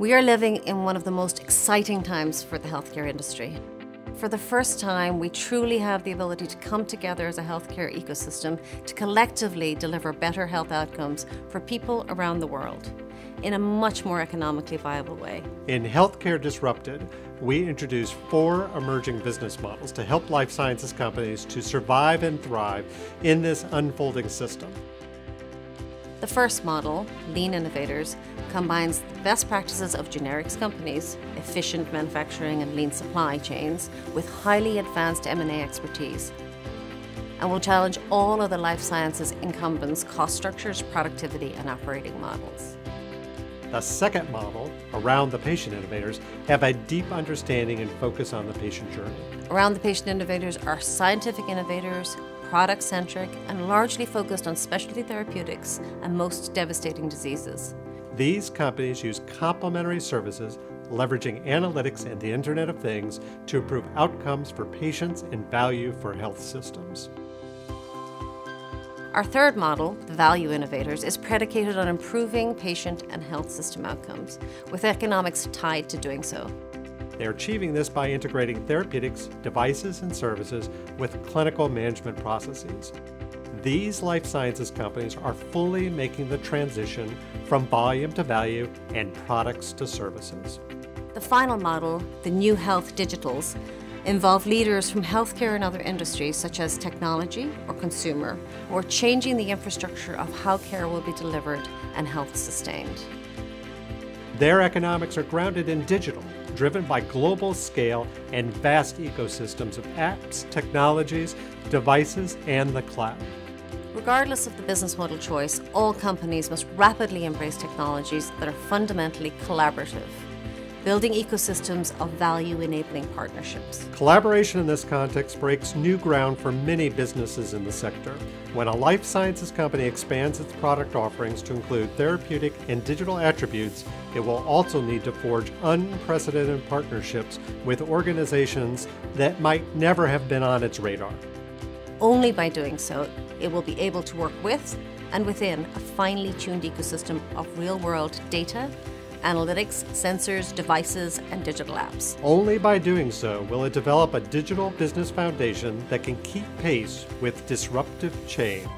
We are living in one of the most exciting times for the healthcare industry. For the first time, we truly have the ability to come together as a healthcare ecosystem to collectively deliver better health outcomes for people around the world in a much more economically viable way. In Healthcare Disrupted, we introduce 4 emerging business models to help life sciences companies to survive and thrive in this unfolding system. The first model, Lean Innovators, combines the best practices of generics companies, efficient manufacturing and lean supply chains with highly advanced M&A expertise, and will challenge all of the life sciences incumbents' cost structures, productivity and operating models. The second model, Around the Patient Innovators, have a deep understanding and focus on the patient journey. Around the Patient Innovators are scientific innovators, product-centric and largely focused on specialty therapeutics and most devastating diseases. These companies use complementary services, leveraging analytics and the Internet of Things to improve outcomes for patients and value for health systems. Our third model, the Value Innovators, is predicated on improving patient and health system outcomes, with economics tied to doing so. They're achieving this by integrating therapeutics, devices, and services with clinical management processes. These life sciences companies are fully making the transition from volume to value and products to services. The final model, the New Health Digitals, involve leaders from healthcare and other industries such as technology or consumer, or changing the infrastructure of how care will be delivered and health sustained. Their economics are grounded in digital, driven by global scale and vast ecosystems of apps, technologies, devices, and the cloud. Regardless of the business model choice, all companies must rapidly embrace technologies that are fundamentally collaborative, building ecosystems of value-enabling partnerships. Collaboration in this context breaks new ground for many businesses in the sector. When a life sciences company expands its product offerings to include therapeutic and digital attributes, it will also need to forge unprecedented partnerships with organizations that might never have been on its radar. Only by doing so, it will be able to work with and within a finely tuned ecosystem of real-world data, analytics, sensors, devices, and digital apps. Only by doing so will it develop a digital business foundation that can keep pace with disruptive change.